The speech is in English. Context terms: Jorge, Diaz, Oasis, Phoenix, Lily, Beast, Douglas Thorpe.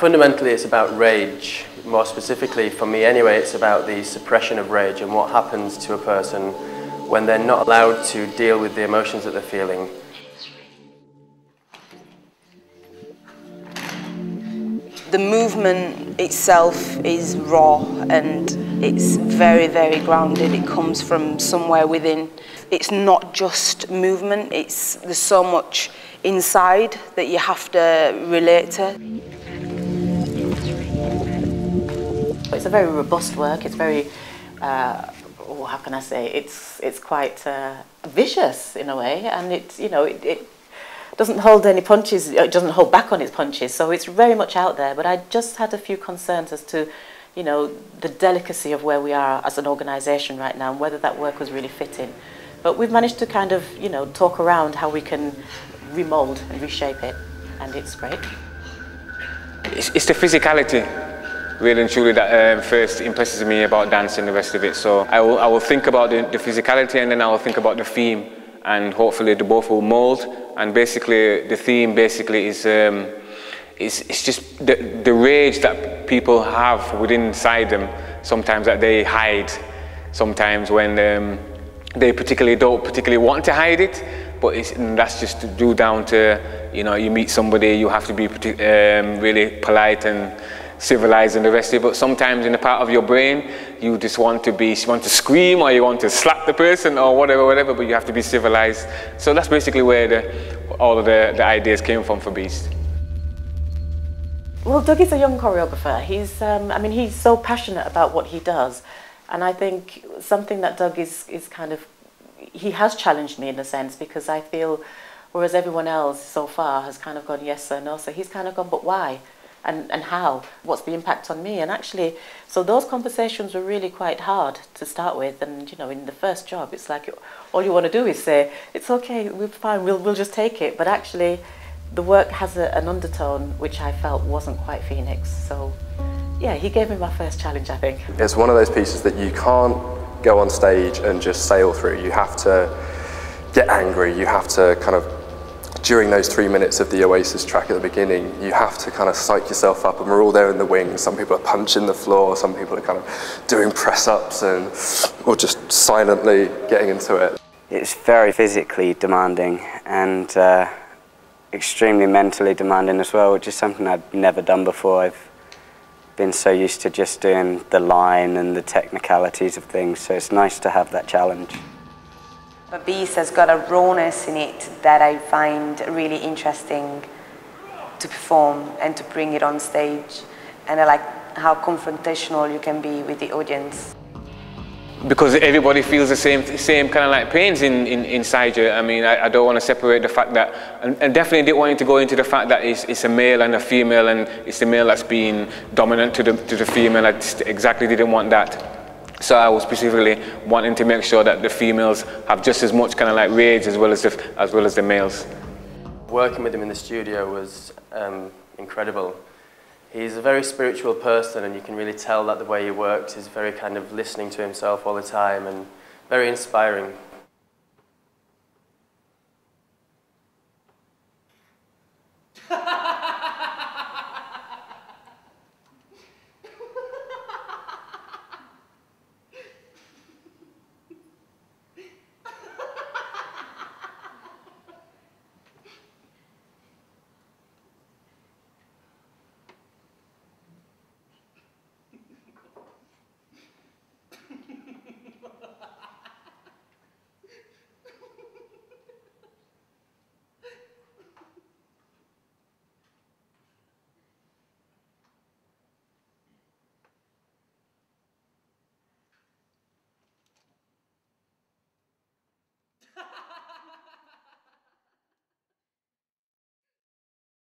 fundamentally it's about rage. More specifically, for me anyway, it's about the suppression of rage and what happens to a person when they're not allowed to deal with the emotions that they're feeling. The movement itself is raw and it's very, very grounded. It comes from somewhere within. It's not just movement, there's so much inside that you have to relate to. It's a very robust work. It's very, how can I say, it's quite vicious in a way, and it's, you know, it doesn't hold any punches, it doesn't hold back on its punches, so it's very much out there. But I just had a few concerns as to, you know, the delicacy of where we are as an organisation right now and whether that work was really fitting. But we've managed to kind of, you know, talk around how we can remould and reshape it, and it's great. It's the physicality, really and truly, that first impresses me about dance and the rest of it. So I will think about the physicality, and then I will think about the theme, and hopefully the both will mould. And basically, the theme basically is it's just the rage that people have within inside them. Sometimes that they hide. Sometimes when they don't particularly want to hide it, but that's just due down to, you know, you meet somebody, you have to be really polite and civilized and the rest of it. But sometimes in the part of your brain, you just want to scream, or you want to slap the person, or whatever. But you have to be civilized. So that's basically where all of the ideas came from for Beast. Well, Doug is a young choreographer. He's I mean, he's so passionate about what he does, and I think something that Doug is kind of, he has challenged me in a sense, because I feel, whereas everyone else so far has kind of gone yes sir, no sir, he's kind of gone but why. And how? What's the impact on me? And actually, so those conversations were really quite hard to start with. And, you know, in the first job, it's like all you want to do is say, it's okay, we're fine, we'll just take it. But actually, the work has an undertone which I felt wasn't quite Phoenix. So, yeah, he gave me my first challenge, I think. It's one of those pieces that you can't go on stage and just sail through. You have to get angry. You have to kind of, during those 3 minutes of the Oasis track at the beginning, you have to kind of psych yourself up, and we're all there in the wings. Some people are punching the floor, some people are kind of doing press-ups, or just silently getting into it. It's very physically demanding and extremely mentally demanding as well, which is something I've never done before. I've been so used to just doing the line and the technicalities of things, so it's nice to have that challenge. But Beast has got a rawness in it that I find really interesting to perform and to bring it on stage. And I like how confrontational you can be with the audience. Because everybody feels the same kind of like pains inside you. I mean, I don't want to separate the fact that, and definitely didn't want to go into the fact that it's a male and a female, and it's the male that's being dominant to the female. I just exactly didn't want that. So I was specifically wanting to make sure that the females have just as much kind of like rage as well as the males. Working with him in the studio was incredible. He's a very spiritual person, and you can really tell that the way he works is very kind of listening to himself all the time, and very inspiring.